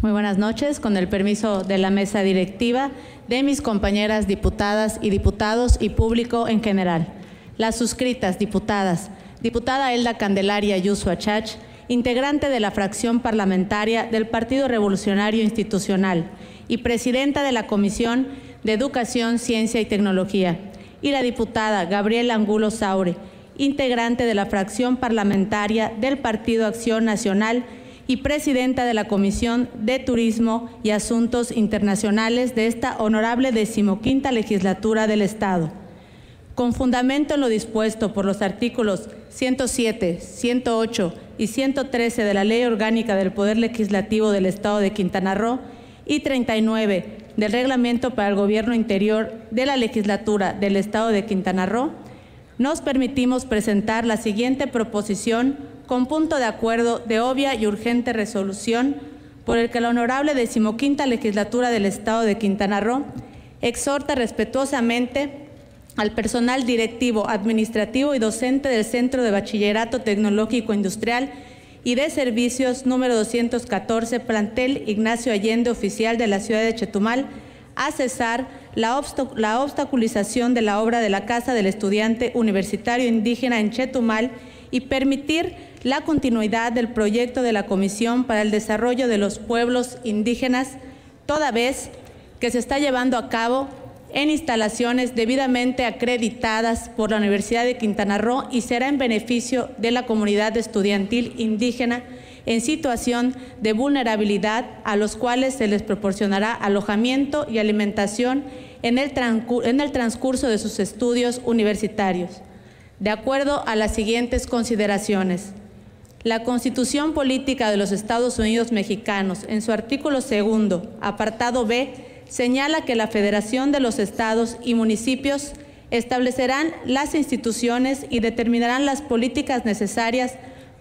Muy buenas noches, con el permiso de la mesa directiva, de mis compañeras diputadas y diputados y público en general. Las suscritas diputadas, diputada Elda Candelaria Ayuso Achach, integrante de la fracción parlamentaria del Partido Revolucionario Institucional y presidenta de la Comisión de Educación, Ciencia y Tecnología, y la diputada Gabriela Angulo Saure, integrante de la fracción parlamentaria del Partido Acción Nacional y presidenta de la Comisión de Turismo y Asuntos Internacionales de esta honorable 15ª Legislatura del Estado. Con fundamento en lo dispuesto por los artículos 107, 108 y 113 de la Ley Orgánica del Poder Legislativo del Estado de Quintana Roo y 39 del Reglamento para el Gobierno Interior de la Legislatura del Estado de Quintana Roo, nos permitimos presentar la siguiente proposición con punto de acuerdo de obvia y urgente resolución, por el que la honorable 15ª Legislatura del Estado de Quintana Roo exhorta respetuosamente al personal directivo, administrativo y docente del Centro de Bachillerato Tecnológico Industrial y de Servicios No. 214, plantel Ignacio Allende, oficial de la ciudad de Chetumal, a cesar la obstaculización de la obra de la Casa del Estudiante Universitario Indígena en Chetumal y permitir la continuidad del proyecto de la Comisión para el Desarrollo de los Pueblos Indígenas, toda vez que se está llevando a cabo en instalaciones debidamente acreditadas por la Universidad de Quintana Roo y será en beneficio de la comunidad estudiantil indígena en situación de vulnerabilidad, a los cuales se les proporcionará alojamiento y alimentación en el transcurso de sus estudios universitarios. De acuerdo a las siguientes consideraciones. La Constitución Política de los Estados Unidos Mexicanos, en su artículo 2º, apartado B, señala que la Federación de los Estados y Municipios establecerán las instituciones y determinarán las políticas necesarias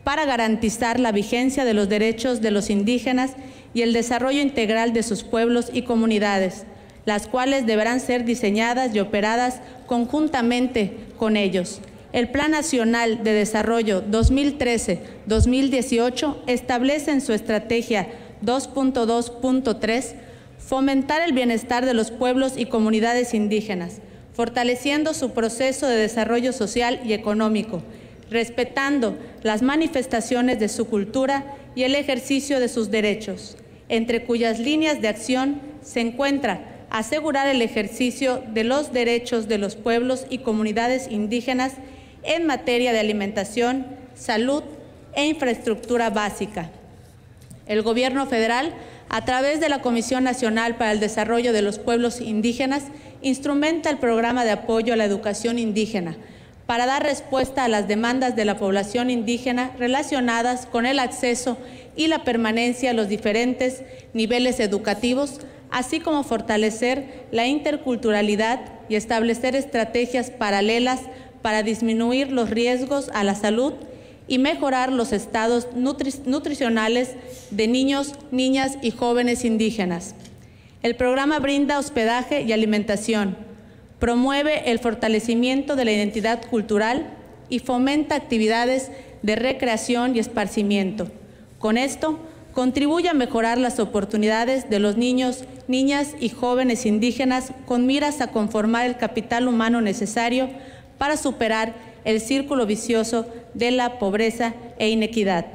para garantizar la vigencia de los derechos de los indígenas y el desarrollo integral de sus pueblos y comunidades, las cuales deberán ser diseñadas y operadas conjuntamente con ellos. El Plan Nacional de Desarrollo 2013-2018 establece en su estrategia 2.2.3 fomentar el bienestar de los pueblos y comunidades indígenas, fortaleciendo su proceso de desarrollo social y económico, respetando las manifestaciones de su cultura y el ejercicio de sus derechos, entre cuyas líneas de acción se encuentra asegurar el ejercicio de los derechos de los pueblos y comunidades indígenas en materia de alimentación, salud e infraestructura básica. El Gobierno federal, a través de la Comisión Nacional para el Desarrollo de los Pueblos Indígenas, instrumenta el programa de apoyo a la educación indígena para dar respuesta a las demandas de la población indígena relacionadas con el acceso y la permanencia a los diferentes niveles educativos, así como fortalecer la interculturalidad y establecer estrategias paralelas para disminuir los riesgos a la salud y mejorar los estados nutricionales de niños, niñas y jóvenes indígenas. El programa brinda hospedaje y alimentación, promueve el fortalecimiento de la identidad cultural y fomenta actividades de recreación y esparcimiento. Con esto, contribuye a mejorar las oportunidades de los niños, niñas y jóvenes indígenas con miras a conformar el capital humano necesario para superar el círculo vicioso de la pobreza e inequidad.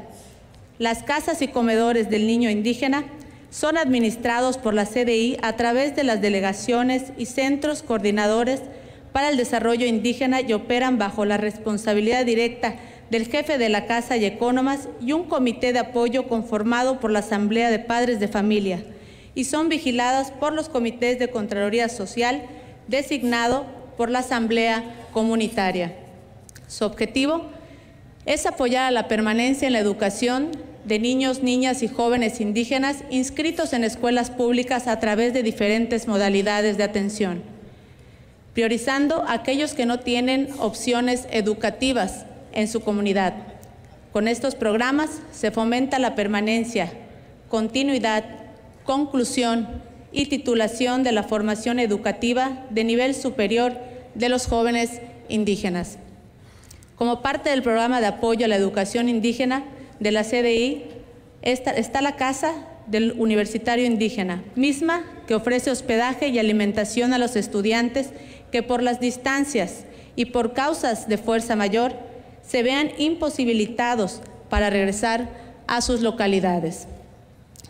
Las casas y comedores del niño indígena son administrados por la CDI a través de las delegaciones y centros coordinadores para el desarrollo indígena y operan bajo la responsabilidad directa del jefe de la casa y economas y un comité de apoyo conformado por la Asamblea de Padres de Familia, y son vigiladas por los comités de Contraloría Social designado por la Asamblea Comunitaria. Su objetivo es apoyar a la permanencia en la educación de niños, niñas y jóvenes indígenas inscritos en escuelas públicas a través de diferentes modalidades de atención, priorizando a aquellos que no tienen opciones educativas en su comunidad. Con estos programas se fomenta la permanencia, continuidad, conclusión y titulación de la formación educativa de nivel superior de los jóvenes indígenas. Como parte del programa de apoyo a la educación indígena de la CDI está la Casa del Universitario Indígena, misma que ofrece hospedaje y alimentación a los estudiantes que por las distancias y por causas de fuerza mayor se vean imposibilitados para regresar a sus localidades.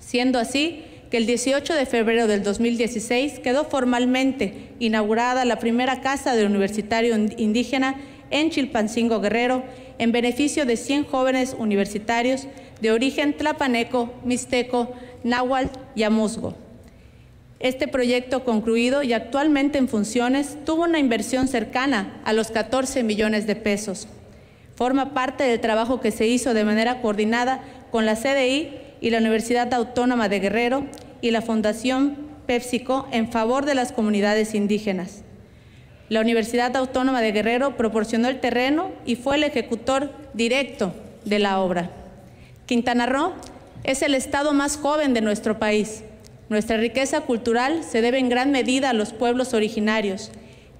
Siendo así que el 18 de febrero del 2016 quedó formalmente inaugurada la primera Casa del Universitario Indígena en Chilpancingo, Guerrero, en beneficio de 100 jóvenes universitarios de origen tlapaneco, mixteco, náhuatl y amusgo. Este proyecto concluido y actualmente en funciones tuvo una inversión cercana a los 14 millones de pesos. Forma parte del trabajo que se hizo de manera coordinada con la CDI y la Universidad Autónoma de Guerrero y la Fundación PepsiCo en favor de las comunidades indígenas. La Universidad Autónoma de Guerrero proporcionó el terreno y fue el ejecutor directo de la obra. Quintana Roo es el estado más joven de nuestro país. Nuestra riqueza cultural se debe en gran medida a los pueblos originarios,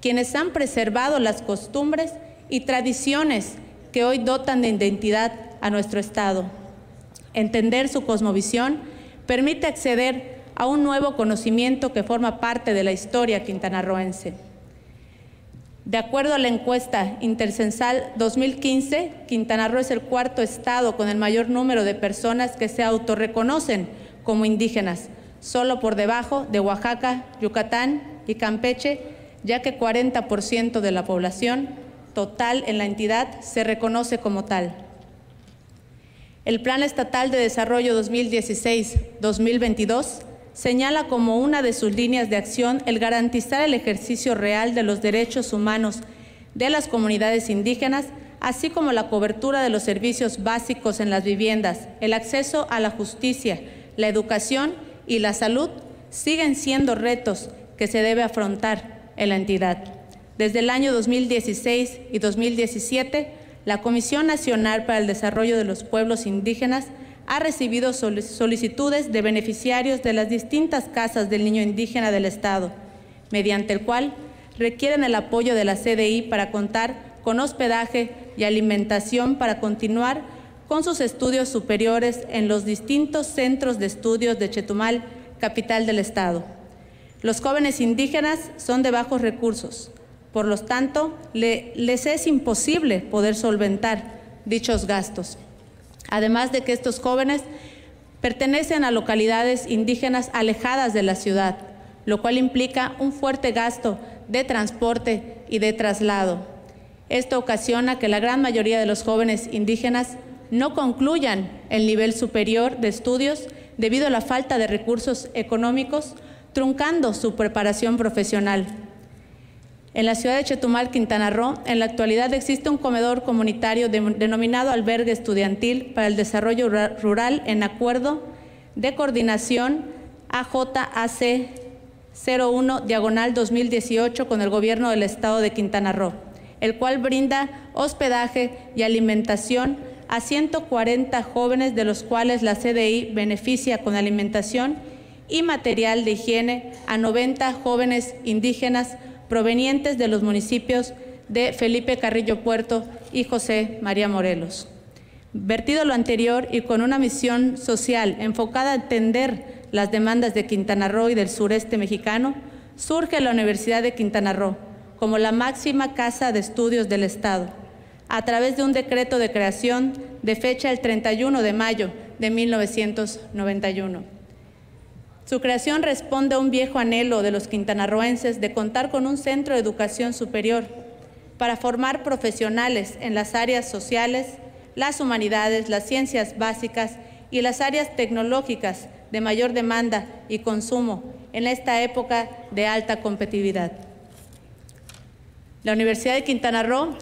quienes han preservado las costumbres y tradiciones que hoy dotan de identidad a nuestro estado. Entender su cosmovisión permite acceder a un nuevo conocimiento que forma parte de la historia quintanarroense. De acuerdo a la encuesta intercensal 2015, Quintana Roo es el cuarto estado con el mayor número de personas que se autorreconocen como indígenas, solo por debajo de Oaxaca, Yucatán y Campeche, ya que 40% de la población total en la entidad se reconoce como tal. El Plan Estatal de Desarrollo 2016-2022 señala como una de sus líneas de acción el garantizar el ejercicio real de los derechos humanos de las comunidades indígenas, así como la cobertura de los servicios básicos en las viviendas, el acceso a la justicia, la educación y la salud siguen siendo retos que se debe afrontar en la entidad. Desde el año 2016 y 2017, la Comisión Nacional para el Desarrollo de los Pueblos Indígenas ha recibido solicitudes de beneficiarios de las distintas casas del niño indígena del estado, mediante el cual requieren el apoyo de la CDI para contar con hospedaje y alimentación para continuar con sus estudios superiores en los distintos centros de estudios de Chetumal, capital del estado. Los jóvenes indígenas son de bajos recursos, por lo tanto, les es imposible poder solventar dichos gastos. Además de que estos jóvenes pertenecen a localidades indígenas alejadas de la ciudad, lo cual implica un fuerte gasto de transporte y de traslado. Esto ocasiona que la gran mayoría de los jóvenes indígenas no concluyan el nivel superior de estudios debido a la falta de recursos económicos, truncando su preparación profesional. En la ciudad de Chetumal, Quintana Roo, en la actualidad existe un comedor comunitario denominado Albergue Estudiantil para el Desarrollo Rural en acuerdo de coordinación AJAC 01/2018 con el gobierno del estado de Quintana Roo, el cual brinda hospedaje y alimentación a 140 jóvenes, de los cuales la CDI beneficia con alimentación y material de higiene a 90 jóvenes indígenas provenientes de los municipios de Felipe Carrillo Puerto y José María Morelos. Vertido lo anterior y con una misión social enfocada a atender las demandas de Quintana Roo y del sureste mexicano, surge la Universidad de Quintana Roo como la máxima casa de estudios del estado, a través de un decreto de creación de fecha el 31 de mayo de 1991. Su creación responde a un viejo anhelo de los quintanarroenses de contar con un centro de educación superior para formar profesionales en las áreas sociales, las humanidades, las ciencias básicas y las áreas tecnológicas de mayor demanda y consumo en esta época de alta competitividad. La Universidad de Quintana Roo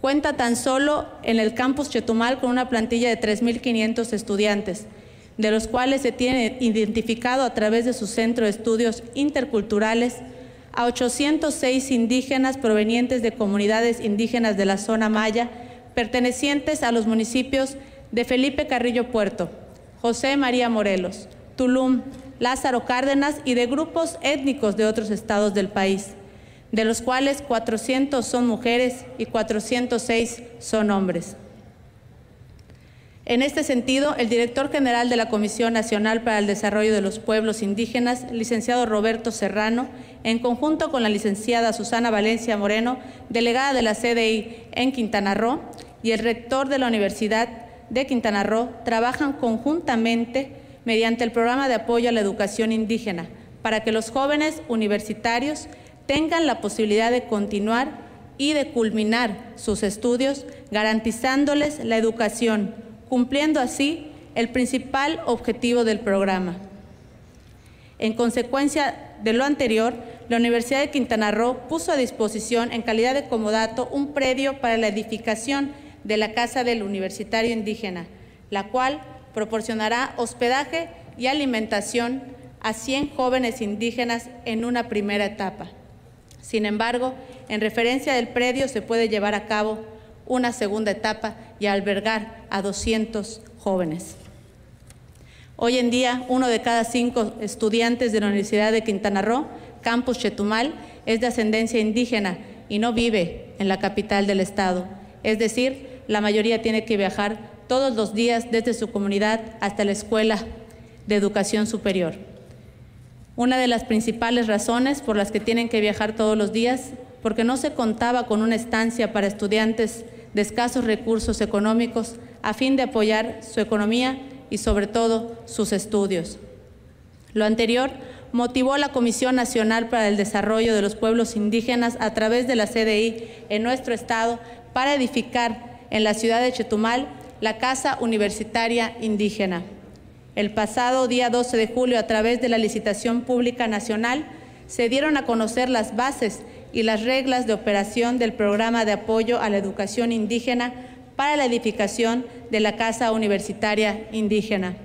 cuenta tan solo en el campus Chetumal con una plantilla de 3.500 estudiantes, de los cuales se tiene identificado a través de su Centro de Estudios Interculturales a 806 indígenas provenientes de comunidades indígenas de la zona maya, pertenecientes a los municipios de Felipe Carrillo Puerto, José María Morelos, Tulum, Lázaro Cárdenas y de grupos étnicos de otros estados del país, de los cuales 400 son mujeres y 406 son hombres. En este sentido, el director general de la Comisión Nacional para el Desarrollo de los Pueblos Indígenas, licenciado Roberto Serrano, en conjunto con la licenciada Susana Valencia Moreno, delegada de la CDI en Quintana Roo, y el rector de la Universidad de Quintana Roo, trabajan conjuntamente mediante el programa de apoyo a la educación indígena para que los jóvenes universitarios tengan la posibilidad de continuar y de culminar sus estudios, garantizándoles la educación, cumpliendo así el principal objetivo del programa. En consecuencia de lo anterior, la Universidad de Quintana Roo puso a disposición, en calidad de comodato, un predio para la edificación de la Casa del Universitario Indígena, la cual proporcionará hospedaje y alimentación a 100 jóvenes indígenas en una primera etapa. Sin embargo, en referencia del predio se puede llevar a cabo una segunda etapa y albergar a 200 jóvenes. Hoy en día, uno de cada 5 estudiantes de la Universidad de Quintana Roo, campus Chetumal, es de ascendencia indígena y no vive en la capital del estado. Es decir, la mayoría tiene que viajar todos los días desde su comunidad hasta la escuela de educación superior. Una de las principales razones por las que tienen que viajar todos los días, porque no se contaba con una estancia para estudiantes de escasos recursos económicos a fin de apoyar su economía y sobre todo sus estudios. Lo anterior motivó la Comisión Nacional para el Desarrollo de los Pueblos Indígenas a través de la CDI en nuestro estado para edificar en la ciudad de Chetumal la Casa Universitaria Indígena. El pasado día 12 de julio, a través de la licitación pública nacional, se dieron a conocer las bases y las reglas de operación del programa de apoyo a la educación indígena para la edificación de la Casa Universitaria Indígena.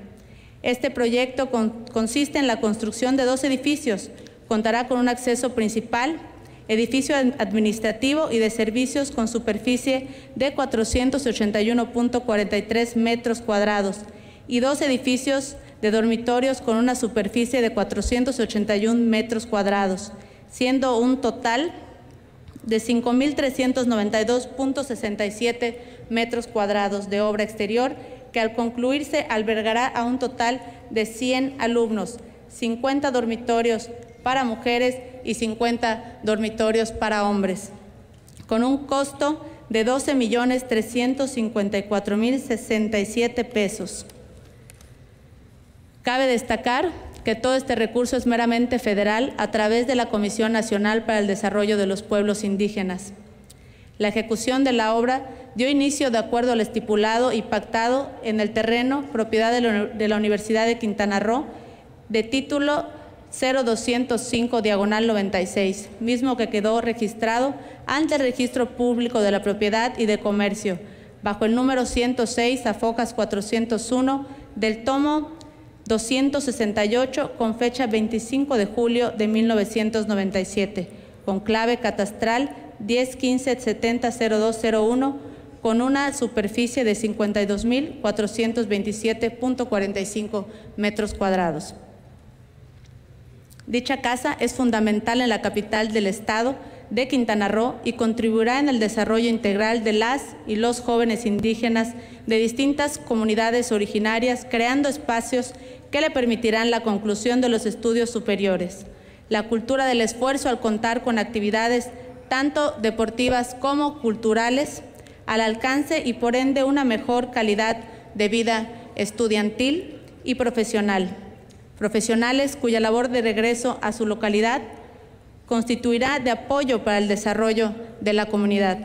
Este proyecto consiste en la construcción de 2 edificios, contará con un acceso principal, edificio administrativo y de servicios con superficie de 481.43 metros cuadrados y 2 edificios de dormitorios con una superficie de 481 metros cuadrados, siendo un total de 5.392.67 metros cuadrados de obra exterior, que al concluirse albergará a un total de 100 alumnos, 50 dormitorios para mujeres y 50 dormitorios para hombres, con un costo de 12.354.067 pesos. Cabe destacar que todo este recurso es meramente federal a través de la Comisión Nacional para el Desarrollo de los Pueblos Indígenas. La ejecución de la obra dio inicio de acuerdo al estipulado y pactado en el terreno propiedad de la Universidad de Quintana Roo de título 0205/96, mismo que quedó registrado ante el Registro Público de la Propiedad y de Comercio, bajo el número 106 AFOCAS 401 del tomo 268, con fecha 25 de julio de 1997, con clave catastral 1015700201, con una superficie de 52.427.45 metros cuadrados. Dicha casa es fundamental en la capital del estado de Quintana Roo y contribuirá en el desarrollo integral de las y los jóvenes indígenas de distintas comunidades originarias, creando espacios que le permitirán la conclusión de los estudios superiores. La cultura del esfuerzo, al contar con actividades tanto deportivas como culturales al alcance y por ende una mejor calidad de vida estudiantil y profesional. Profesionales cuya labor de regreso a su localidad constituirá de apoyo para el desarrollo de la comunidad.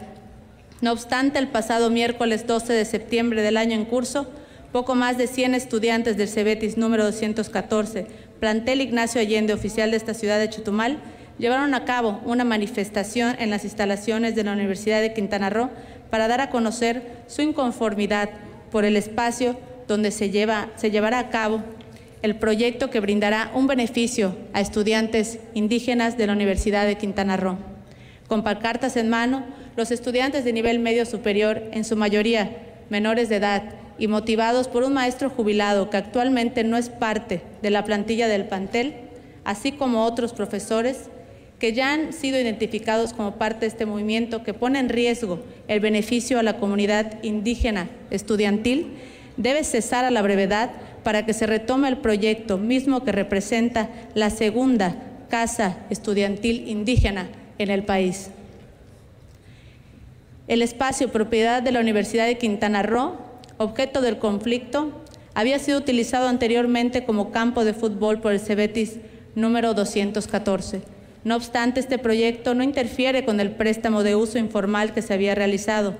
No obstante, el pasado miércoles 12 de septiembre del año en curso, poco más de 100 estudiantes del CEBETIS número 214, plantel Ignacio Allende, oficial de esta ciudad de Chetumal, llevaron a cabo una manifestación en las instalaciones de la Universidad de Quintana Roo para dar a conocer su inconformidad por el espacio donde se llevará a cabo el proyecto que brindará un beneficio a estudiantes indígenas de la Universidad de Quintana Roo. Con pancartas en mano, los estudiantes de nivel medio superior, en su mayoría menores de edad y motivados por un maestro jubilado que actualmente no es parte de la plantilla del plantel, así como otros profesores que ya han sido identificados como parte de este movimiento que pone en riesgo el beneficio a la comunidad indígena estudiantil, debe cesar a la brevedad para que se retome el proyecto mismo que representa la segunda casa estudiantil indígena en el país. El espacio propiedad de la Universidad de Quintana Roo, objeto del conflicto, había sido utilizado anteriormente como campo de fútbol por el Cebetis número 214. No obstante, este proyecto no interfiere con el préstamo de uso informal que se había realizado,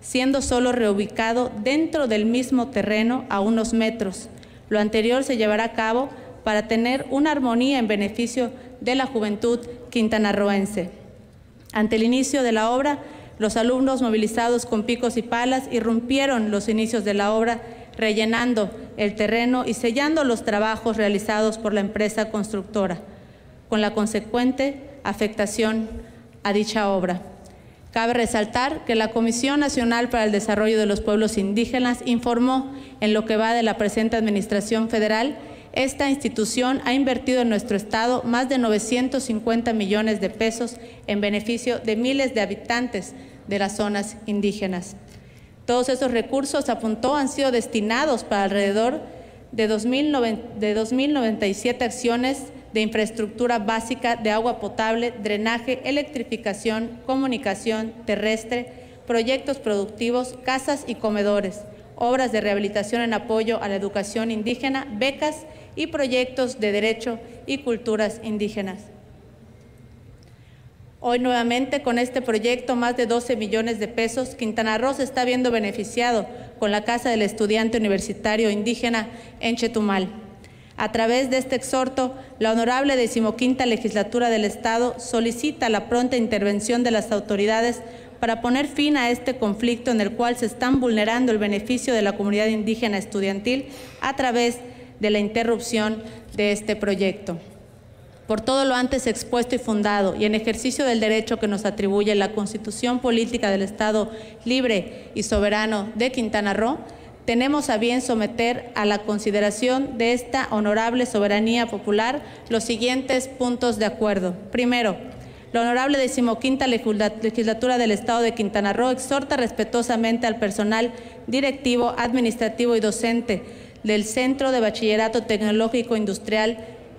siendo solo reubicado dentro del mismo terreno a unos metros. Lo anterior se llevará a cabo para tener una armonía en beneficio de la juventud quintanarroense. Ante el inicio de la obra, los alumnos movilizados con picos y palas irrumpieron los inicios de la obra, rellenando el terreno y sellando los trabajos realizados por la empresa constructora, con la consecuente afectación a dicha obra. Cabe resaltar que la Comisión Nacional para el Desarrollo de los Pueblos Indígenas informó en lo que va de la presente Administración Federal, esta institución ha invertido en nuestro Estado más de 950 millones de pesos en beneficio de miles de habitantes de las zonas indígenas. Todos esos recursos, apuntó, han sido destinados para alrededor de 2.097 acciones de infraestructura básica de agua potable, drenaje, electrificación, comunicación terrestre, proyectos productivos, casas y comedores, obras de rehabilitación en apoyo a la educación indígena, becas y proyectos de derecho y culturas indígenas. Hoy nuevamente con este proyecto, más de 12 millones de pesos, Quintana Roo se está viendo beneficiado con la Casa del Estudiante Universitario Indígena en Chetumal. A través de este exhorto, la Honorable 15ª Legislatura del Estado solicita la pronta intervención de las autoridades para poner fin a este conflicto en el cual se están vulnerando el beneficio de la comunidad indígena estudiantil a través de la interrupción de este proyecto. Por todo lo antes expuesto y fundado, y en ejercicio del derecho que nos atribuye la Constitución Política del Estado Libre y Soberano de Quintana Roo, tenemos a bien someter a la consideración de esta honorable soberanía popular los siguientes puntos de acuerdo. Primero, la Honorable 15ª Legislatura del Estado de Quintana Roo exhorta respetuosamente al personal directivo, administrativo y docente del Centro de Bachillerato Tecnológico Industrial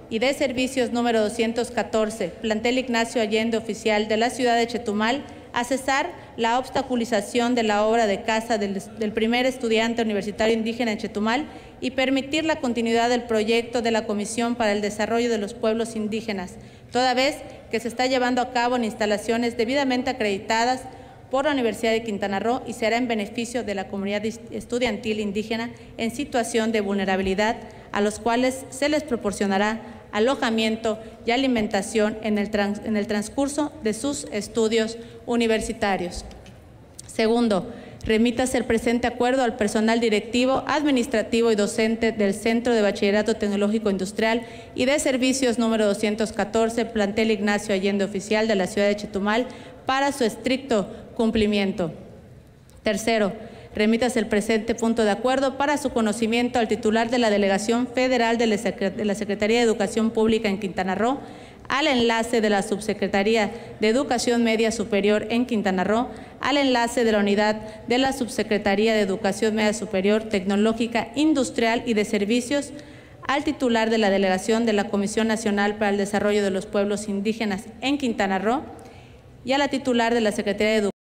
y de Servicios No. 214, plantel Ignacio Allende, oficial de la ciudad de Chetumal, a cesar la obstaculización de la obra de casa del primer estudiante universitario indígena en Chetumal y permitir la continuidad del proyecto de la Comisión para el Desarrollo de los Pueblos Indígenas, toda vez que se está llevando a cabo en instalaciones debidamente acreditadas por la Universidad de Quintana Roo y será en beneficio de la comunidad estudiantil indígena en situación de vulnerabilidad, a los cuales se les proporcionará alojamiento y alimentación en el transcurso de sus estudios universitarios. Segundo, remítase el presente acuerdo al personal directivo, administrativo y docente del Centro de Bachillerato Tecnológico Industrial y de Servicios No. 214, plantel Ignacio Allende, oficial de la ciudad de Chetumal, para su estricto cumplimiento. Tercero, remítase el presente punto de acuerdo para su conocimiento al titular de la Delegación Federal de la Secretaría de Educación Pública en Quintana Roo, al enlace de la Subsecretaría de Educación Media Superior en Quintana Roo, al enlace de la Unidad de la Subsecretaría de Educación Media Superior Tecnológica, Industrial y de Servicios, al titular de la Delegación de la Comisión Nacional para el Desarrollo de los Pueblos Indígenas en Quintana Roo y a la titular de la Secretaría de Educación